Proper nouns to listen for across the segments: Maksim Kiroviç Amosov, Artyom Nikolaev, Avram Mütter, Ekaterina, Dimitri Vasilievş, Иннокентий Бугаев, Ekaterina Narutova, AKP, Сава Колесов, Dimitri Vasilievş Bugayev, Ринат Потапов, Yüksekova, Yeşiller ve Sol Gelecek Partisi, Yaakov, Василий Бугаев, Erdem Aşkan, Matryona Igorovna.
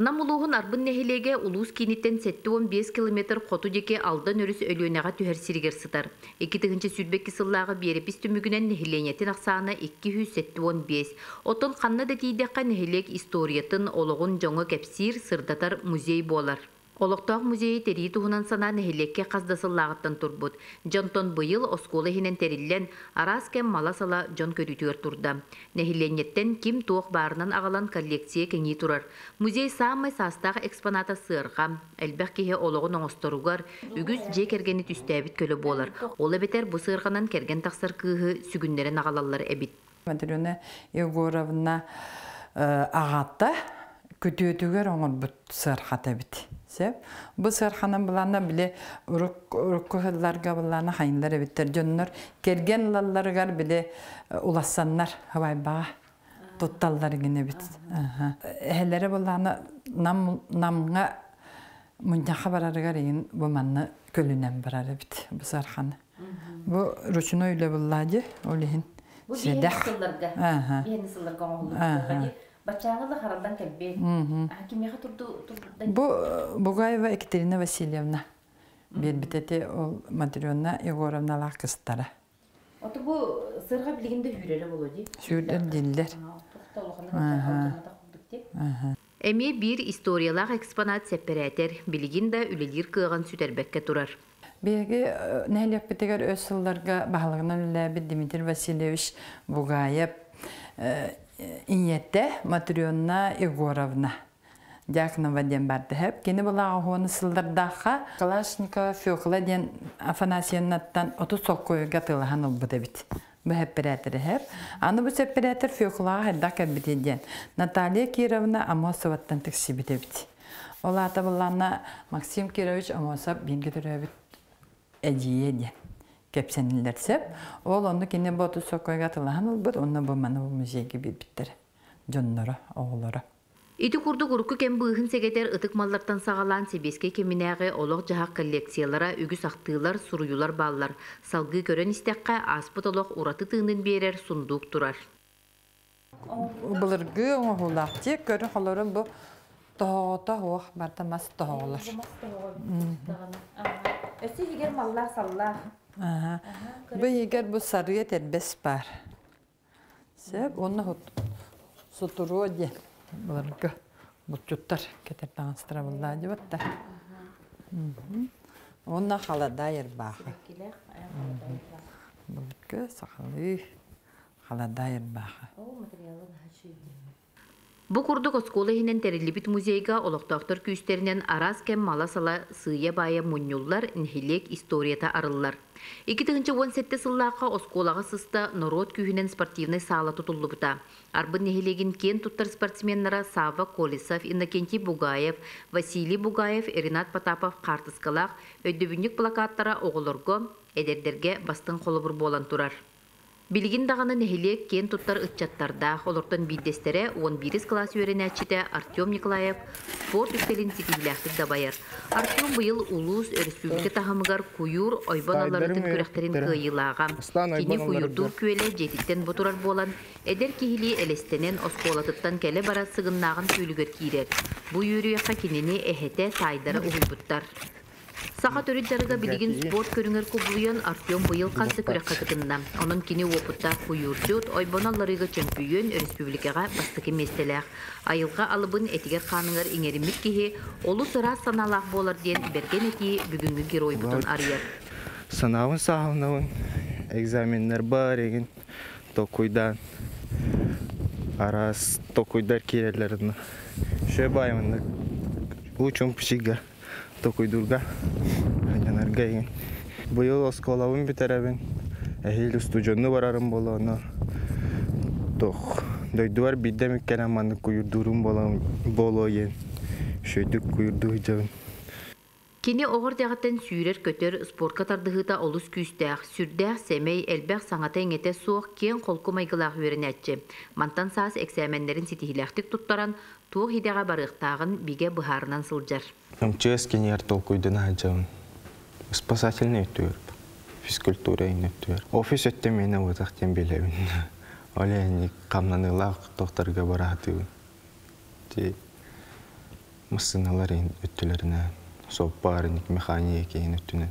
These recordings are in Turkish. Намулуғын арбын нәхелеге улуыз кенеттен сәтті 15 километр қотудеке алдан өріс өлеуінаға түхәрсергер сытар. Екетігінші сүрбекке сыллағы берепіс түмігінен нәхеленетін ақсаны 275. Отын қанна да тейдеққа нәхелек историятын олығын жоңы кәпсир сырдатар музей болар. Олықтақ музейі тәрі тұғынан сана нәхелекке қаздасыллағыттан тұрбуд. Джонтон бұйыл осколы хенен тәріллен арас кәм маласала жон көрітігер тұрды. Нәхеленеттен ким тоқ барынан ағалан коллекция кәңі тұрар. Музей самай састағы экспоната сырға, әлбәқ кеге олығын оңыстыруғар, үгіз же кергені түстәбіт көлі болар. Олы бетер бұ сырғанан керген тақсыр кығы сүгіндерін ағалалар әбіт. Матryona Иgorovna ағатта көті өтігер оңын бұт сырғата біт. Bu sırhanın bulanına bile rükkuhlarga bulanına hayınları bitir. Cönler kergen lallargar bile ulaşsanlar havay bağı tuttallar yine bitir. Ehlere bulanına namına müncaha barargar yine bu manna gölünen bararı bitir bu sırhanı. Bu rüçünü öyle bulanıcı olihin. Bu yeni sıllarga. Yeni sıllarga oğulur. Bu Bugayev ve Ekaterina Vasilyevna birbirleri o Matryona Igorovna'lar kızları. Otu bu sırğa bilginde hürrele buluyor. Hürrele diller. Emi bir historiyalar eksponat sepereter bilginde üledir kıran süterbekte durar. Birgi neylep bitigar öz yıllarga bağlanan lebi Dimitri Vasilievş Bugayev. İnyette Matryona Igorovna Diaknova den bardı hep. Keni bula oğunu sıldardağa Kalaşnikova Fiyokla den Afanasyonattan 30 sokkoyu gatılahan olbu da bit. Bu hep biretleri hep. Anı bu seperetir Fiyokla hadak edbideden Natalya Kirovna Amosovattan tıkşı bide bit. Ola da bulana Maksim Kiroviç Amosov bengi dörü bit ediye den. Kepsenilerse, oğlandı ki ne botu sokağa atılan olbur, onunla bu manı bu müziği gibi bitir. Cunlara, oğullara. İti kurdu kurku kem bığın segeter ıtık mallardan sağalan sebeske keminağe oloq cahak kolleksiyalara ügü saxtığılar, suruyular ballar. Salgı gören istekka aspıt oloq uratı tığının berer sunduq durar. Bılırgı oğulak diye görün oğulların bu doğuda oğuk bardaması doğu olur. Ösü higer mallar sallar. Bu yeger bu sarıya terbes var. Seb onu suturu diye bunlar bu tuttar keterden stravullar diye battı. Onunla halada yer bağı. Bu ki sahalı halada yer bağı. Bu kurduk oskola hinen terilibit muzeyga oloqtaqtır küsterinden araz kem malasala sığya baya munyullar nihilek istoriyata arıllar. 2017 сыллаға осколаға сыста народ күйінен спортивный сала тұтылыбыта. Арбын нехелеген кен тұттар спортсменнара Сава Колесов, Иннокентий Бугаев, Василий Бугаев, Ринат Потапов қартысқалақ өйдебінік плакаттара оғылырғы әдердерге бастың қолыбыр болан тұрар. Билгин дағаны нехелек кен тұттар ұтчаттарда олыртын биддестері 11-із класс өрен әтшіде Artyom Nikolaev спорт үстелін сипилләқтік дабайыр. Артем бұйыл улуыз өріспүлгі тағымығар күйір ойбаналарытын көректерін күйілаға. Кені күйірдур көйлі жетіктен бұтырар болан, әдер кейілі әлестенен осколатыптан кәлі бара сығыннағын көйлігір кейрер. Бұ үйріеққа кенені әхеті сайдары ұғылбыттар. Сақа төрі жарыға білген спорт көріңер көбілген Артем бұйыл қасы көрі қатығында. Оның кені опытта құйырдет, ойбаналарыға чемпион республикаға бастығы местеліғ. Айылға алыбын әтігер қаныңыр еңеримік кейі, олы тұра саналақ болар ден берген әтейі бүгінгі герой бұтын арияр. Санауын сағынауын, экзаменнер бар еген токуйдан, арас токуйдар керелерінің. Шөбаймынды, ұчым пүшігі. Tokuydurga, energeyin. Bu yıl oskolavın biterevin, ehil ustucunu vararım bolana. Tok, doyduvar biddemik kelamanı kuyurdurum bolan boloyen, şöydük kuyurduğucağın. Kini oğur dağıtan sürer kötür spor katardığıda oluz küstağ, sürdağ, semey, elbağ sanatın ete soğ, ken kolku maygılağ verin etçi. Mantan sağız eksemenlerin sitihilaktik tuttaran, tuğ hidağa barıqtağın bige buharınan sılcar. МЧС кинер толкуйды нагажавын. Спасательный өттігіріп, физкультура өттігіріп. Офис өтті мені өтіқтен белевін. Оле, қамнанылақ тоқтарға барағатығын. mısınların ütülerine, soparınik, mekanik yayın ütüne.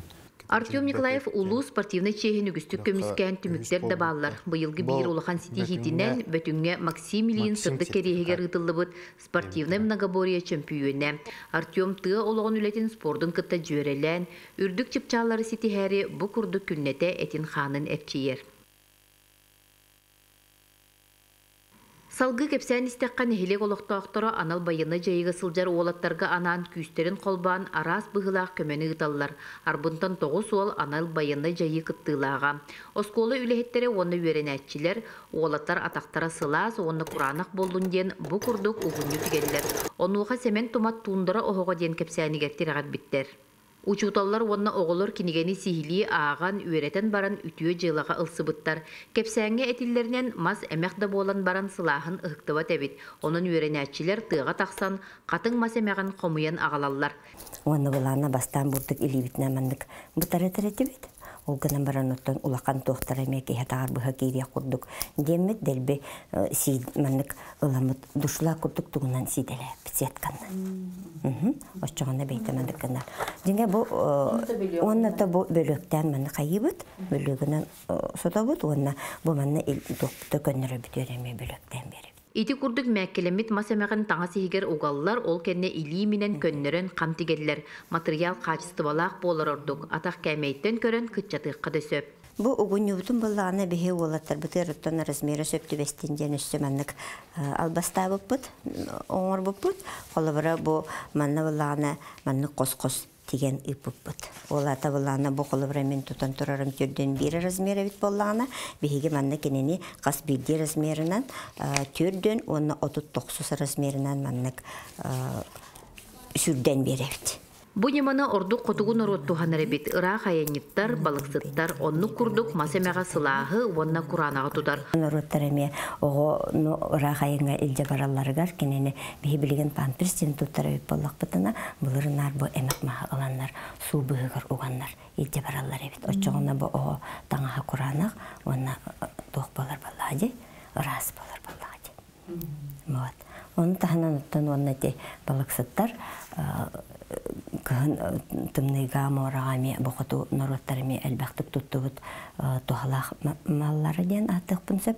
Artyom Nikolaev ulu sportivne çehini güstük kömüsken tümükler de bağlar. Bu yılgı bir olağan sitihitinden bütünge Maksimiliyin sırdı kerehege rıtılıbıt sportivne mnogoboriya çempiyonu. Artyom tığı olağan ületin sportun kıtta cüörelen, ürdük çıpçaları sitiheri bu kurdu künnete etin hanın etçiyer. Salgı kepsen istekkan helek olaqtaqtara anal bayını jayıgı sıljar oğlattarga anan küsterin kolban aras bıhılaq kömeni ıtallar. Arbuntan 9 oğal anal bayını jayı kıttığılağa. Oskola ülehettere onu örenetçiler, oğlatlar ataqtara sılaz, onu kuranaq boldun den bu kurduk uğunlu tügeller. Onuğa semen tomat tuundara ohoğa den kepseni gertirağat bitter. Uçutallar onna oğulur kinigeni sihili ağan üyereten baran ütüye jılağa ılsıbıttar. Kepsenge etillerinden mas emek de bolan baran sılahın ıhtıva tebit. Onun üyerenetçiler tığa taksan, katın mas emeğen komuyan ağalallar. Onu bulana bastan burduk ilibitine mandık. Bıtara teretibit. O günün baran ottan ulaqan tohtar emek ehetar bıha geriye kurduk. Demet delbe mandık ılamıt duşla kurduk tuğunan sidele pitsiyatkandan. Oçağına beytemandık kandan. Denge bu onunla da bu bölükten mandık ayıbıt. Bölükünden sotabıt. Onunla bu manna dökönlere bütöreme bölükten verip. İti kurduk mekkelemit masemağın taŋası higer ugallar ol kenne iliyiminen könnören kamtigeller. Material kaçıstıbalaq bolar orduk. Ataq kämeyitten kören kıtçatıqqa da söp. Bu ugun yubutun bollağına behe oğlatlar. Bıtı rıttona rızmere söptü bestinjen üssü manlık albasta bıpbıt, oğur bıpbıt. Kolabara bu manna bollağına manlık kos-kos tigen ipbıpbıt. Oğlata bollağına bu kolabara men tutan turarım türden biri rızmere bit bollağına. Behege manna keneni kas bilgi rızmerinden türden onu 39 rızmerinden manlık sürden beri bit. Bu yamana ordu kutuğun orottuhanları bit ıra hayanittar, balıksıttar, onu kurduk masemeğe sılahı, vanna kuranağı tutar. Orottar eme oğunu ıra hayanga ilce baralları gar, kenene bihi bilgen pampirsin tuttar öp bollak bıtına, bılırınar bu emek maha alanlar, su bığıgar uganlar, ilce baralları bit. Oçoğuna bu oğu danağı kuranağ, vanna doğbalar balladi, ırası balar balladi. Onu tahanan ottan vanna de balıksıttar, Tımnıga morağami boğutu norotlarımı elbaqtık tuttuğut toğalaq malları den atıq bünsöp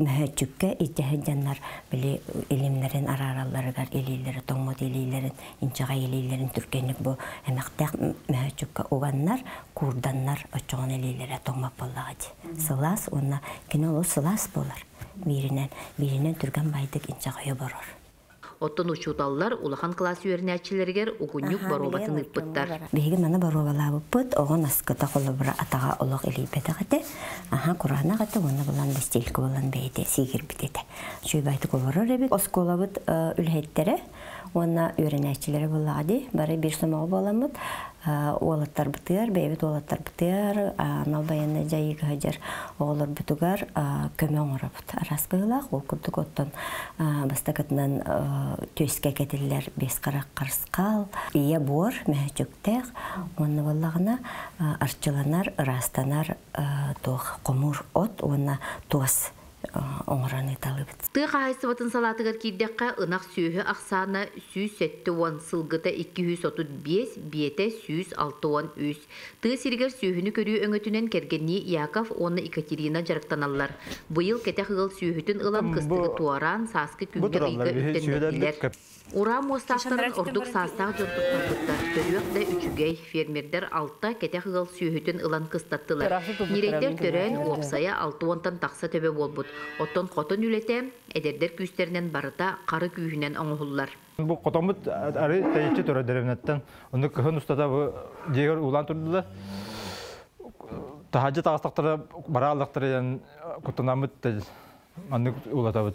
mühöçükkä içehe janlar bili ilimlerin ararallarıgar eleyleri toğmut eleylerin inçağa eleylerin türkenlik bu emektaq mühöçükkä uganlar kurdanlar oçoğun eleylere toğmap bollağadi sılas onna kinolu sılas bolar birinen türken baydık inçağa boror. Ottun uçutallar ulağan klası öğrenetçilerger ugunluk barobasını ıpıttar. Bege bana barobalar ıpıt, oğun askıta kolabıra atağa olaq eleyipete gata, kurana gata, ona bulan listelki olan beyde, sigir bitete. Şöybaytı kolabıra rebit, oskolabıt ülhettere, ona öğrenetçilere buladı, bari bir somağı bulamıt, oğlatlar bıtıyar, beyvet oğlatlar bıtıyar, anal bayanına cayıgı hacer oğlar bütügar, köme onura büt. Aras bığılaq, o kurduk ottan bastakatından töske ketirler, beskarak karskal, iya bor, mühüçüktek, onu vallağına arçılanar, rastanar, toğ, komur ot, ona toz. Tığa hayısıbatın salatıgar kirdeqqa ınaq süyühü aqsana 170 sılgıta 235 biete 163. Tığı sirigar süyühünü körüyü öngötünen kergenni Yaakov onu Ekaterina jarıktanallar. Bu yıl keteq ığıl süyühütün ılam kıstığı tuaran saskı künge ıyga üttenmediler. Ura mostaqtaran orduk sastaq jortuklarlıkta. Törüyöq da üçügey fermerder altta keteq ığıl süyühütün ılan kıstattılar. Nireyder törən oqsaya 6-10'tan taqsa töbe bolbut. Oton qotun ülete, ederder küsterinden barıta qarı kuyuhunen onuhullar. Bu qotomut arı teyitçi töre derevnetten. Onu kıhın ustada bu diğer ulan turdular. Tahacı tağıstakları, bara aldıkları yani kutunamut teyit. Onu ulatabut.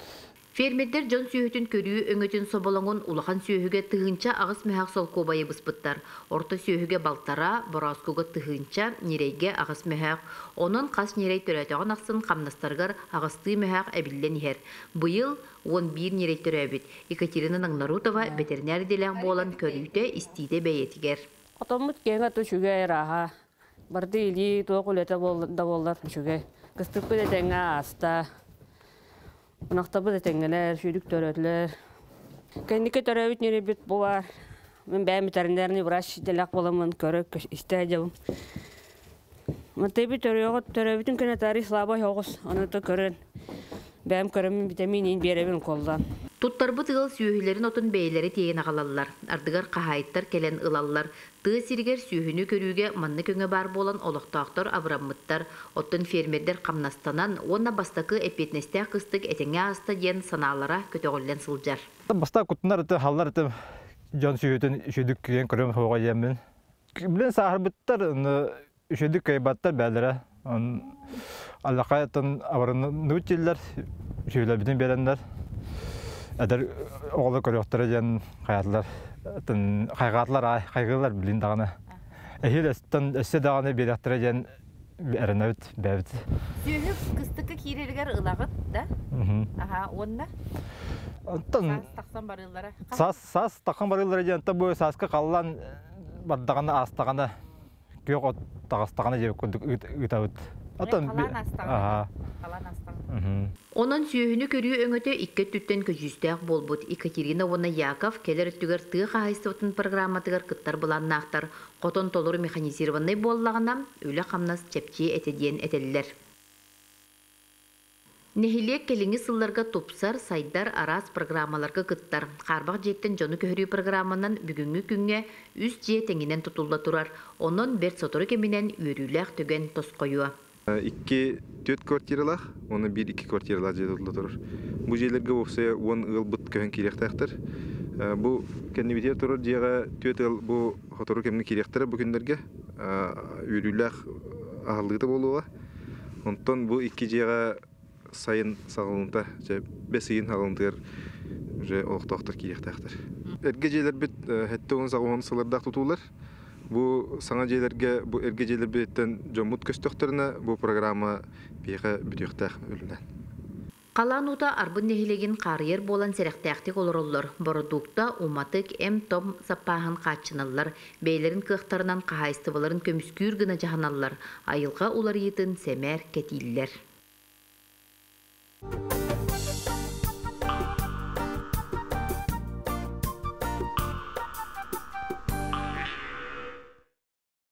Fermerder jon süyühütün körüyü öngötün sobolangon ulağan süyühüge tıhınca ağız mühaq sol kobayı bıspıttar. Orta süyühüge baltara, boraskuga tıhınca nireyge ağız mühaq. Onun kas nirey töretağın aqsın qamnastargar ağıztığı mühaq əbillen iher. Bu yıl 11 nirey törebit. Ekaterina'nın Narutova veteriner delağ boğalan körüyüte istide beyetiger. Otomut gengat uçuge raha. Bardı ili toğulete bollar uçuge. Kıstıklı detenge asta. Anahtabı da tengeler, şüydük töretler, Николаевна ведь не любит была. Ben bir veterinerde uğraştı, delak bulamam, körük istedim. Matematik öğretmeni, bütün kenetleri slaba yokuz, onu da körün. Ben körüm vitaminin birevin koldan. Tuttarbut yıl süyühlerin otun beyleri diye nakalallar, ardıgar kahaytlar kelen ılallar, tığı sirger süyühünü körüge manlı köne barba olan oluqtağıtlar Avram Mütter, otun fermerler kamnastanan, ona bastakı epetnestek kıstık etenge hasta diyen sanalara kötüğülen sılcar. Bastak kutunlar ete, hallar ete. Can süyüten üşüdük diyen kırım hoğa yemin. Bilen sahibitler üşüdük kaybatlar belere. Allah hayatın avarını nüciller, şöyle bütün belenler. Eder oğlu kırıkları can hayatlar, tın hayatlar ay hayatlar bilin dağına. Ehil estten esse dağına belirtire can erenavit bevit. Süyüp kıstıkı kireliler ılağıt da. Aha onda. Saz takım barılara canta bu sazka kalan baddağına astağına yok o tağastağına cevap koyduk. Onun süyühünü körüyü öngöte ikki tütten köjüstağ bolbut Ekaterina ona Yaakov keler tüger tığı hayıstotun programmatıgar kıttar bulan naqtar qoton tolur mexanizirvanay bollağına öyle hamnas çepçi etediyen eteliler. Nehiliyek kelini sıllarga topsar, saydar, aras programmalarga kıttar. Qarbaq jetten jonu köhürü programmandan bugüngü künge üs jetenginen tutulla turar. Onun bert sotoru keminen üyürüylağ tögen tosqoyua. 2-4 kvartiralağ, onu 1-2 kvartiralağ jet tutulla turur. Bu jelerge boğsaya 10 yıl bıt köhen kirektağıtır. Bu kendi biter turur, jeğe 4 yıl bu hotoru kemini kirektara bu günlerge üyürüylağ ahıllığı boluğa. Ondan bu iki jeğe sayın sağlığında, besin sağlığındır, oğuktaktır, kiyektağıtır. Ergeceler bit, hatta onun sağlığını sağlarda tuturlar. Bu sanatçılarga, bu ergeceler bitten cömut köstüktürüne bu programa peyge büyüktağ ölünen. Kalan uta arbın nehilegin kariyer bolan serektağtik olurlar. Borudukta umatık tom sapahın kaçınırlar. Beylerin kıhtarınan kahayıstıvaların kömüskür gına cahanallar. Ayılga ular yetin semer ketiller.